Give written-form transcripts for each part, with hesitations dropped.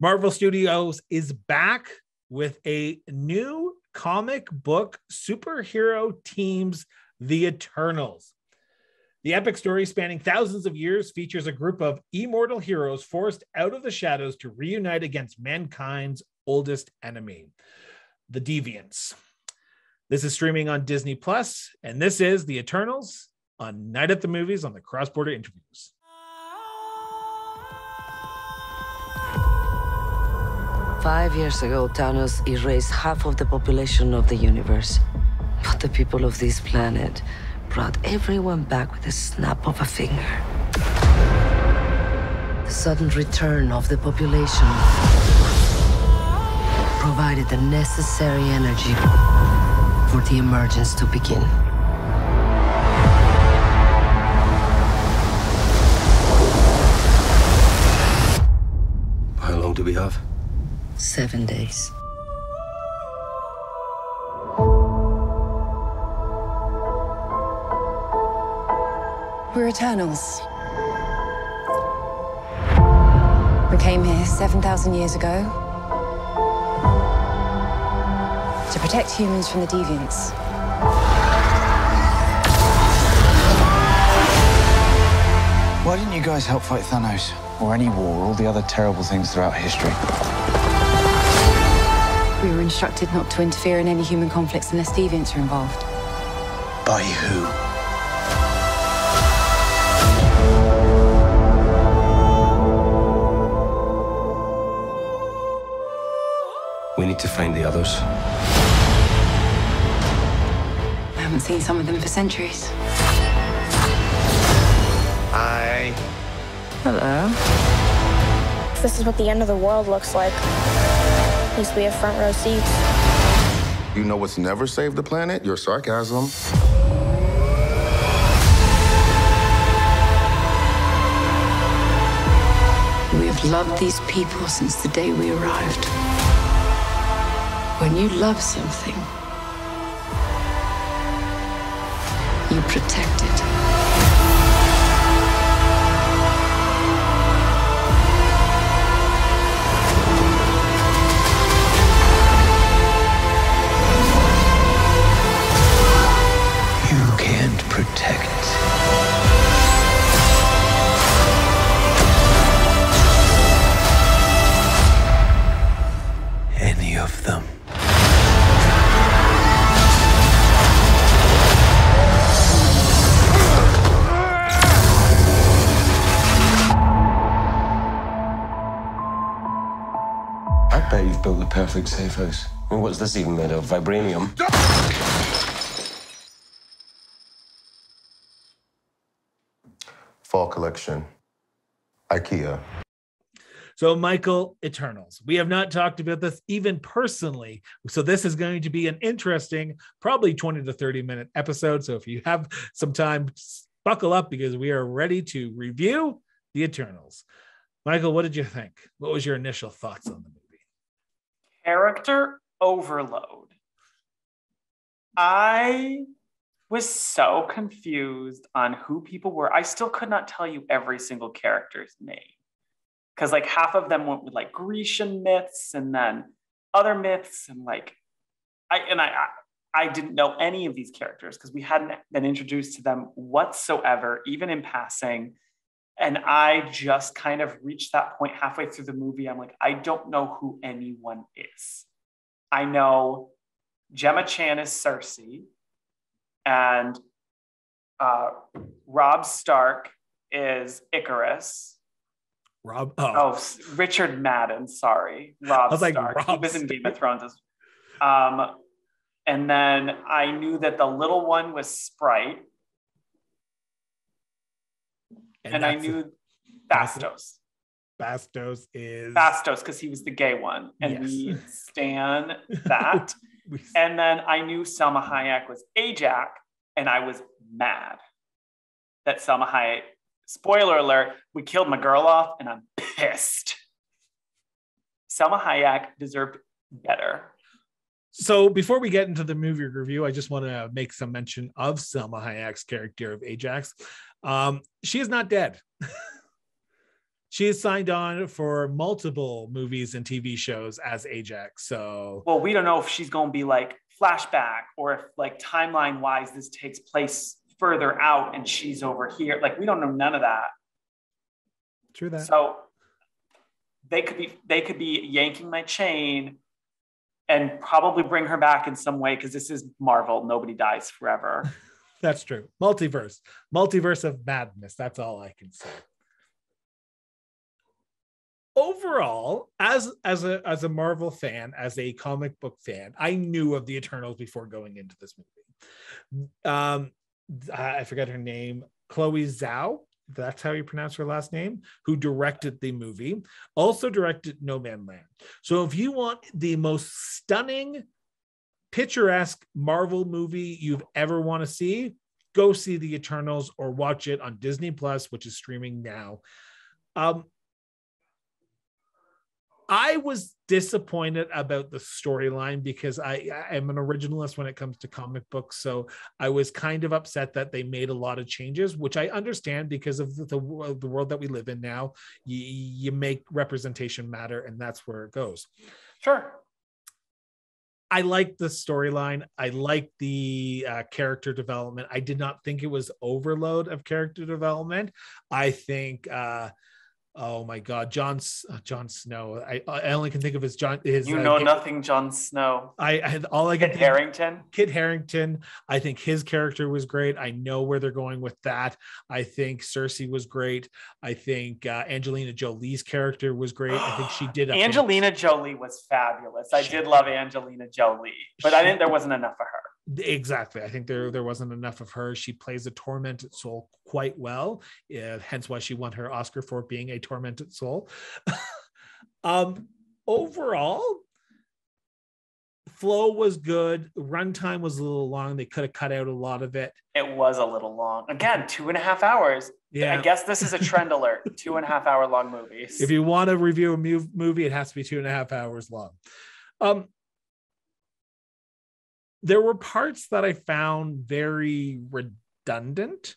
Marvel Studios is back with a new comic book superhero teams, The Eternals. The epic story spanning thousands of years features a group of immortal heroes forced out of the shadows to reunite against mankind's oldest enemy, the Deviants. This is streaming on Disney Plus, and this is The Eternals on Night at the Movies on the Cross Border Interviews. "5 years ago, Thanos erased half of the population of the universe. But the people of this planet brought everyone back with a snap of a finger. The sudden return of the population provided the necessary energy for the emergence to begin. How long do we have?" "7 days." "We're Eternals. We came here 7,000 years ago to protect humans from the Deviants. Why didn't you guys help fight Thanos? Or any war, all the other terrible things throughout history?" "We were instructed not to interfere in any human conflicts unless Deviants are involved." "By who?" "We need to find the others." "I haven't seen some of them for centuries." "Hi." "Hello." "This is what the end of the world looks like. At least we have front row seats." "You know what's never saved the planet? Your sarcasm." "We have loved these people since the day we arrived. When you love something, you protect it." "You can't protect." "Built the perfect safe house. And what's this even made of? Vibranium?" "Fall collection. Ikea." So, Michael, Eternals. We have not talked about this even personally. So this is going to be an interesting, probably 20 to 30 minute episode. So if you have some time, buckle up because we are ready to review The Eternals. Michael, what did you think? What was your initial thoughts on the movie? Character overload. I was so confused on who people were. I still could not tell you every single character's name because like half of them went with like Grecian myths and then other myths and like I didn't know any of these characters because we hadn't been introduced to them whatsoever, even in passing. And I just kind of reached that point halfway through the movie. I'm like, I don't know who anyone is. I know Gemma Chan is Sersi, and Rob Stark is Icarus. Richard Madden, sorry. Rob Stark. Like, Rob, he was in Game of Thrones. And then I knew that the little one was Sprite. And I knew Phastos. Phastos is... Phastos, because he was the gay one. And we stan that. And then I knew Salma Hayek was Ajak, and I was mad that Salma Hayek, spoiler alert, we killed my girl off, and I'm pissed. Salma Hayek deserved better. So before we get into the movie review, I just want to make some mention of Salma Hayek's character of Ajax. She is not dead. she has signed on for multiple movies and TV shows as Ajak. So, well, we don't know if she's going to be like flashback or if like timeline wise, this takes place further out and she's over here. Like, we don't know none of that. True that. So they could be yanking my chain and probably bring her back in some way, because this is Marvel. Nobody dies forever. That's true. Multiverse of madness. That's all I can say. Overall, as a Marvel fan, as a comic book fan, I knew of the Eternals before going into this movie. I forget her name. Chloe Zhao. That's how you pronounce her last name, who directed the movie, also directed No Man Land. So if you want the most stunning, picturesque Marvel movie you've ever want to see, go see The Eternals or watch it on Disney Plus, which is streaming now. I was disappointed about the storyline because I am an originalist when it comes to comic books. So I was kind of upset that they made a lot of changes, which I understand because of the world that we live in now. You make representation matter, and that's where it goes. Sure. I liked the storyline. I liked the character development. I did not think it was overload of character development. I think... oh my God, Jon Snow. I only can think of his Jon. You know nothing, Jon Snow. Kit Harington. I think his character was great. I know where they're going with that. I think Sersi was great. I think Angelina Jolie's character was great. I think she did. Angelina Jolie was fabulous. I did love Angelina Jolie, but there wasn't enough of her. Exactly. I think there wasn't enough of her. She plays a tormented soul quite well, hence why she won her Oscar for being a tormented soul. Overall, flow was good. Runtime was a little long. They could have cut out a lot of it. It was a little long. Again, 2.5 hours. Yeah. I guess this is a trend alert. 2.5 hour long movies. If you want to review a movie, it has to be 2.5 hours long. There were parts that I found very redundant.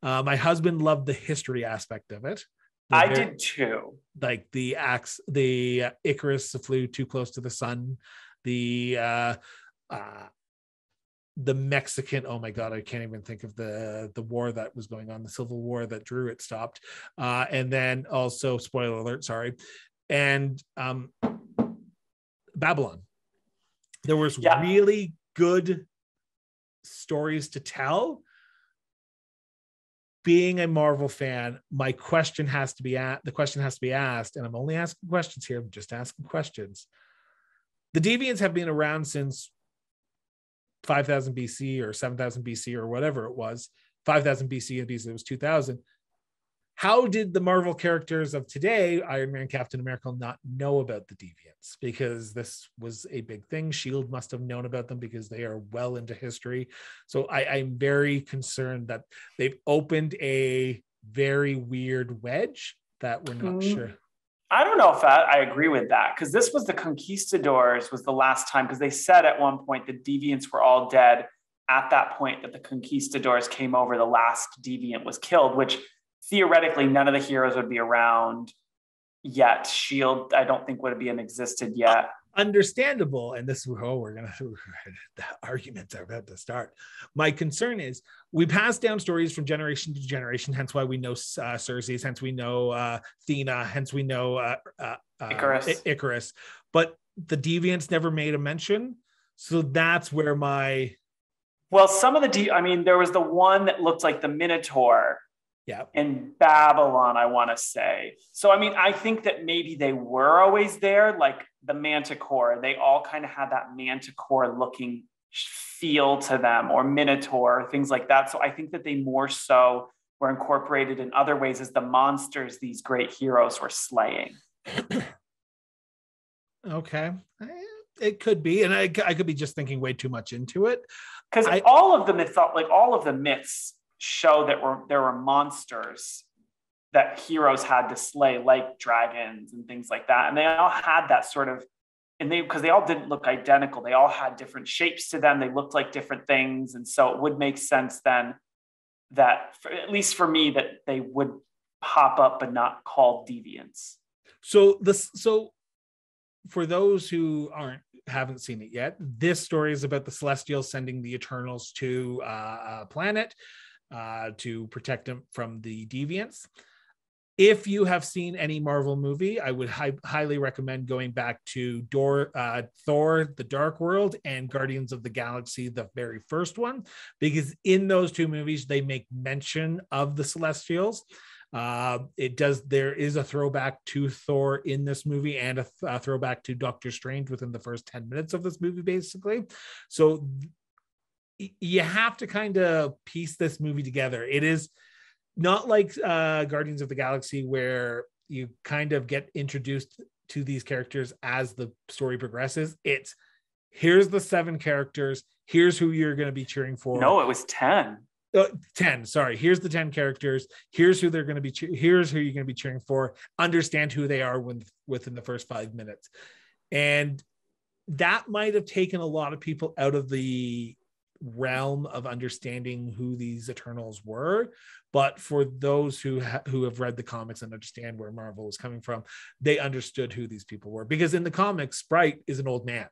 My husband loved the history aspect of it. I did too. Like the axe, the Icarus flew too close to the sun. The Mexican, oh my God, I can't even think of the war that was going on, the Civil War that drew it stopped. And then also, spoiler alert, sorry. And Babylon. There was really good stories to tell. Being a Marvel fan, the question has to be asked, and I'm only asking questions here. I'm just asking questions. The Deviants have been around since 5000 BC or 7000 BC or whatever it was. 5000 BC, and BC it was 2000. How did the Marvel characters of today, Iron Man, Captain America, not know about the Deviants? Because this was a big thing. S.H.I.E.L.D. must have known about them because they are well into history. So I'm very concerned that they've opened a very weird wedge that we're not sure. I don't know if I agree with that, because this was the Conquistadors was the last time, because they said at one point the Deviants were all dead at that point that the Conquistadors came over, the last Deviant was killed, which... theoretically, none of the heroes would be around yet. S.H.I.E.L.D., I don't think, would be in existed yet. Understandable. And this is the arguments are about to start. My concern is we pass down stories from generation to generation, hence why we know Cersei, hence we know Thena, hence we know Icarus. But the Deviants never made a mention. So that's where my... Well, some of the... there was the one that looked like the Minotaur. Yeah. In Babylon, I want to say. So, I think that maybe they were always there, like the Manticore. They all kind of had that Manticore looking feel to them, or Minotaur, things like that. So I think that they more so were incorporated in other ways as the monsters these great heroes were slaying. Okay. It could be. And I could be just thinking way too much into it. Because all of the myths show that there were monsters that heroes had to slay, like dragons and things like that, and they all had that sort of, because they all didn't look identical, they all had different shapes to them, they looked like different things, and so it would make sense then that, at least for me, that they would pop up but not called Deviants. So for those who haven't seen it yet, this story is about the Celestials sending the Eternals to a planet to protect them from the Deviants. If you have seen any Marvel movie, I would highly recommend going back to Thor, The Dark World, and Guardians of the Galaxy, the very first one, because in those two movies, they make mention of the Celestials. There is a throwback to Thor in this movie and a throwback to Doctor Strange within the first 10 minutes of this movie, basically. So you have to kind of piece this movie together. It is not like Guardians of the Galaxy, where you kind of get introduced to these characters as the story progresses. It's here's the 7 characters. Here's who you're going to be cheering for. No, it was 10. 10. Sorry. Here's the 10 characters. Here's who they're going to be. Here's who you're going to be cheering for. Understand who they are within the first 5 minutes. And that might have taken a lot of people out of the realm of understanding who these Eternals were, but for those who have read the comics and understand where Marvel was coming from, they understood who these people were, because in the comics, Sprite is an old man,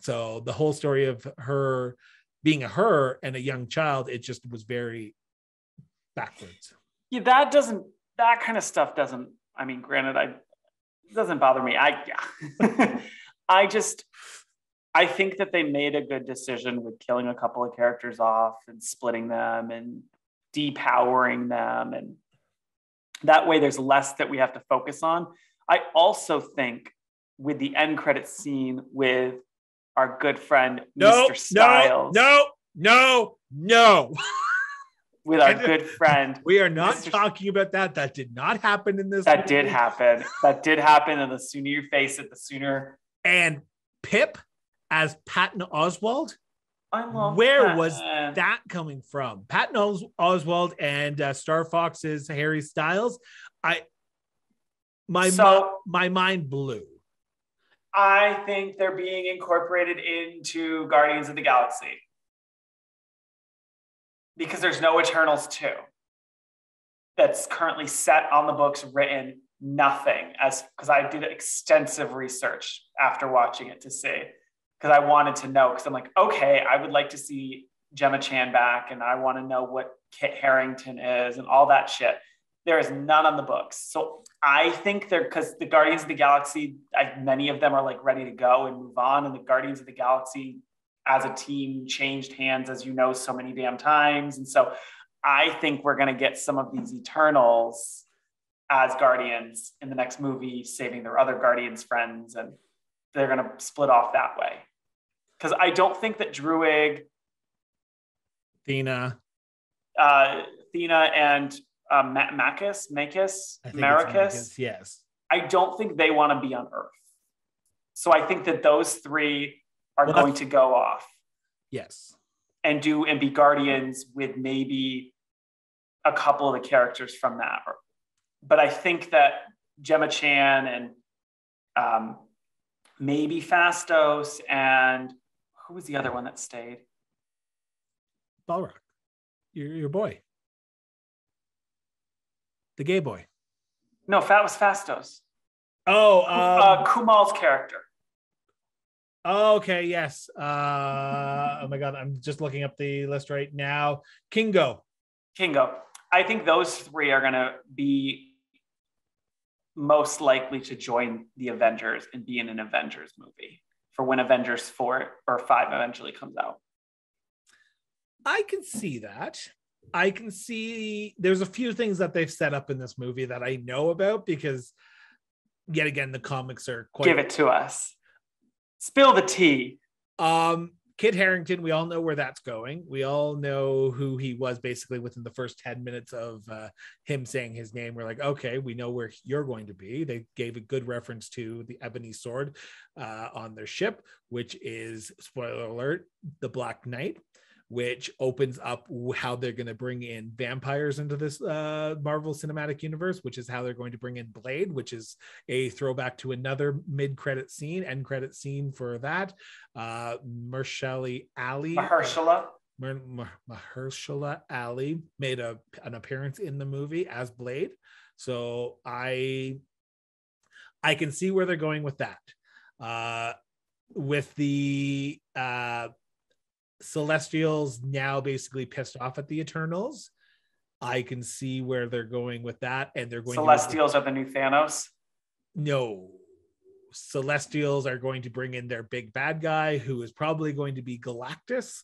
so the whole story of her being her and a young child, it just was very backwards. Yeah, that kind of stuff doesn't, I mean, granted, it doesn't bother me. I think that they made a good decision with killing a couple of characters off and splitting them and depowering them. And that way there's less that we have to focus on. I also think with the end credit scene with our good friend, Mr. Styles. No. With our good friend. We are not talking about that. That did not happen in this. That movie. Did happen. That did happen. And the sooner you face it, the sooner. And Pip as Patton Oswald. I love Where that. Was that coming from? Patton Oswald and Star Fox's Harry Styles. My mind blew. I think they're being incorporated into Guardians of the Galaxy, because there's no Eternals 2 that's currently set on the books, written, nothing, as because I did extensive research after watching it to see. Because I wanted to know, because I'm like, okay, I would like to see Gemma Chan back, and I want to know what Kit Harington is and all that shit. There is none on the books. So I think because the Guardians of the Galaxy, many of them are like ready to go and move on. And the Guardians of the Galaxy as a team changed hands, as you know, so many damn times. And so I think we're going to get some of these Eternals as Guardians in the next movie, saving their other Guardians friends, and they're going to split off that way. Because I don't think that Druig, Thena, and Maricus, yes, I don't think they want to be on Earth. So I think that those three are going to go off, yes, and be Guardians with maybe a couple of the characters from that. But I think that Gemma Chan and maybe Phastos and who was the other one that stayed? Balrog, your boy, the gay boy. No, that was Phastos. Oh, Kumal's character. Okay, yes. Oh my God, I'm just looking up the list right now. Kingo. I think those three are gonna be most likely to join the Avengers and be in an Avengers movie for when Avengers 4 or 5 eventually comes out. I can see that. I can see there's a few things that they've set up in this movie that I know about, because yet again, the comics are quite... Give it to us. Spill the tea. Kit Harington, we all know where that's going. We all know who he was basically within the first 10 minutes of him saying his name. We're like, okay, we know where you're going to be. They gave a good reference to the ebony sword on their ship, which is, spoiler alert, the Black Knight, which opens up how they're going to bring in vampires into this Marvel Cinematic Universe, which is how they're going to bring in Blade, which is a throwback to another end credit scene for that. Mahershala Ali. Mahershala. Mahershala Ali made an appearance in the movie as Blade. So I can see where they're going with that. With the Celestials now basically pissed off at the Eternals, I can see where they're going with that. And they're going Celestials to are the new Thanos? No. Celestials are going to bring in their big bad guy, who is probably going to be Galactus.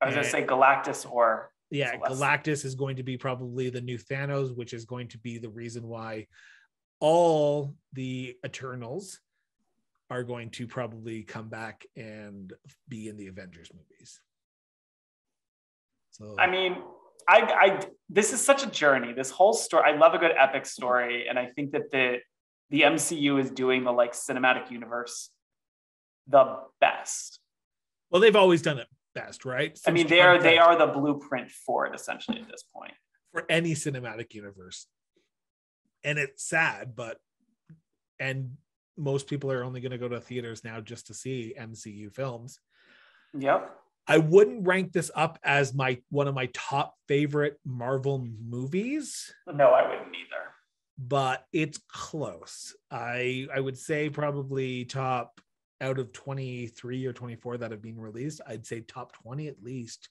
I was going to say Galactus or... Yeah, Celestia. Galactus is going to be probably the new Thanos, which is going to be the reason why all the Eternals are going to probably come back and be in the Avengers movies. So I mean, I this is such a journey. This whole story, I love a good epic story, and I think that the MCU is doing the like cinematic universe the best. Well, they've always done it best, right? Since I mean, they are the blueprint for it, essentially, at this point, for any cinematic universe. And it's sad, but most people are only going to go to theaters now just to see MCU films. Yep. I wouldn't rank this up as one of my top favorite Marvel movies. No, I wouldn't either. But it's close. I would say probably top out of 23 or 24 that have been released. I'd say top 20 at least.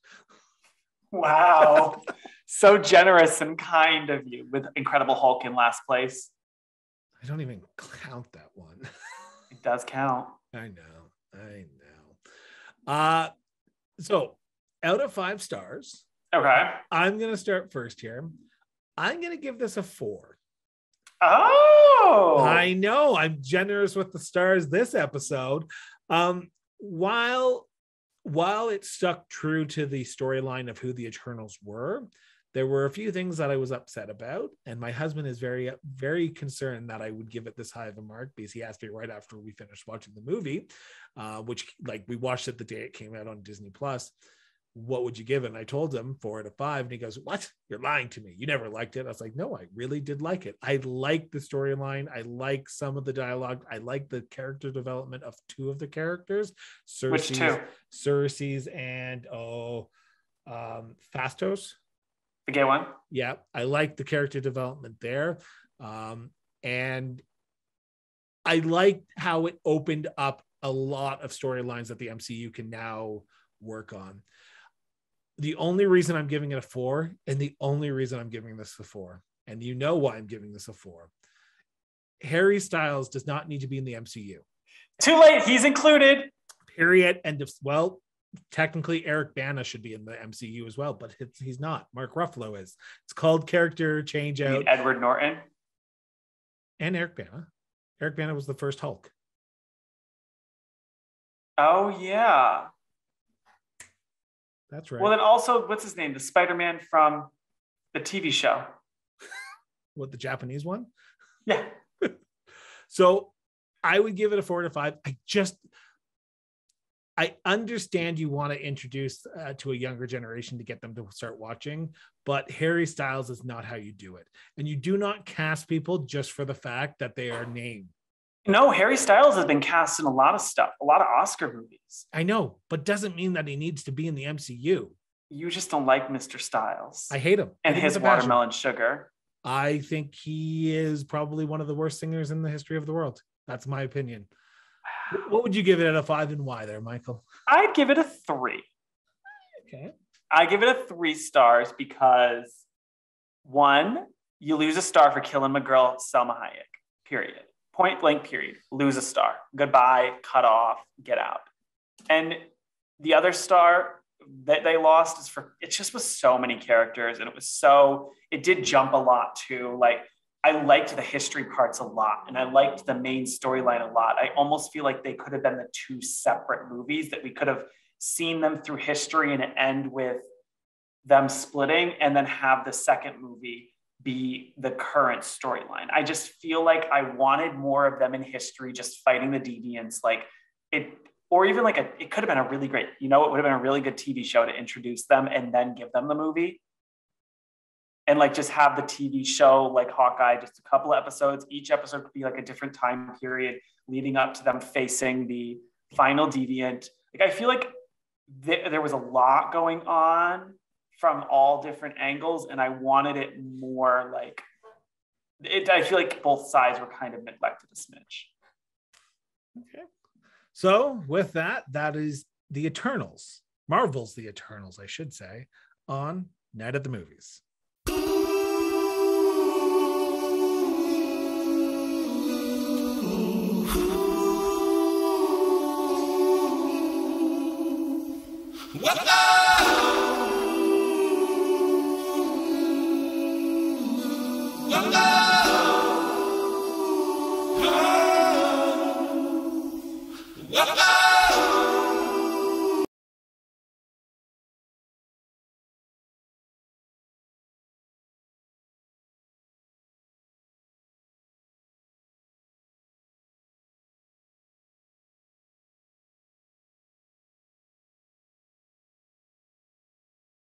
Wow. So generous and kind of you, with Incredible Hulk in last place. I don't even count that one. It does count. I know. So out of 5 stars. Okay. I'm going to start first here. I'm going to give this a 4. Oh. I know. I'm generous with the stars this episode. While it stuck true to the storyline of who the Eternals were, there were a few things that I was upset about, and my husband is very, very concerned that I would give it this high of a mark, because he asked me right after we finished watching the movie, which like we watched it the day it came out on Disney Plus. What would you give it? And I told him 4 out of 5, and he goes, "What? You're lying to me. You never liked it." I was like, "No, I really did like it. I liked the storyline. I like some of the dialogue. I like the character development of 2 of the characters, Sersi's and Phastos." The gay one? Yeah, I like the character development there. And I like how it opened up a lot of storylines that the MCU can now work on. The only reason I'm giving it a 4, and the only reason I'm giving this a 4, and you know why I'm giving this a 4, Harry Styles does not need to be in the MCU. Too late, he's included. Period. End of, well, technically Eric Bana should be in the MCU as well, but he's not. Mark Ruffalo is. It's called character change out. Edward Norton and Eric Bana. Eric Bana was the first Hulk. Oh yeah, that's right. Well, then also, what's his name? The Spider-Man from the TV show. What, the Japanese one? Yeah. So I would give it a 4 out of 5. I understand you want to introduce to a younger generation to get them to start watching, but Harry Styles is not how you do it. And you do not cast people just for the fact that they are named. No, Harry Styles has been cast in a lot of stuff, a lot of Oscar movies. I know, but doesn't mean that he needs to be in the MCU. You just don't like Mr. Styles. I hate him. And his watermelon sugar. I think he is probably one of the worst singers in the history of the world. That's my opinion. What would you give it out of 5, and why there, Michael? I'd give it a 3. Okay. I give it a 3 stars because 1, you lose a star for killing my girl, Salma Hayek, period. Point blank, period. Lose a star. Goodbye, cut off, get out. And the other star that they lost is for, it just was so many characters, and it did jump a lot too. Like, I liked the history parts a lot, and I liked the main storyline a lot. I almost feel like they could have been the 2 separate movies, that we could have seen them through history and end with them splitting, and then have the second movie be the current storyline. I just feel like I wanted more of them in history, just fighting the Deviants, it could have been a really great, it would have been a really good TV show to introduce them and then give them the movie. And just have the TV show, like Hawkeye, just a couple of episodes. Each episode could be a different time period leading up to them facing the final Deviant. I feel like there was a lot going on from all different angles, and I wanted it more like, I feel like both sides were kind of neglected a smidge. Okay. So with that, that is The Eternals. Marvel's The Eternals, I should say, on Night at the Movies. What the?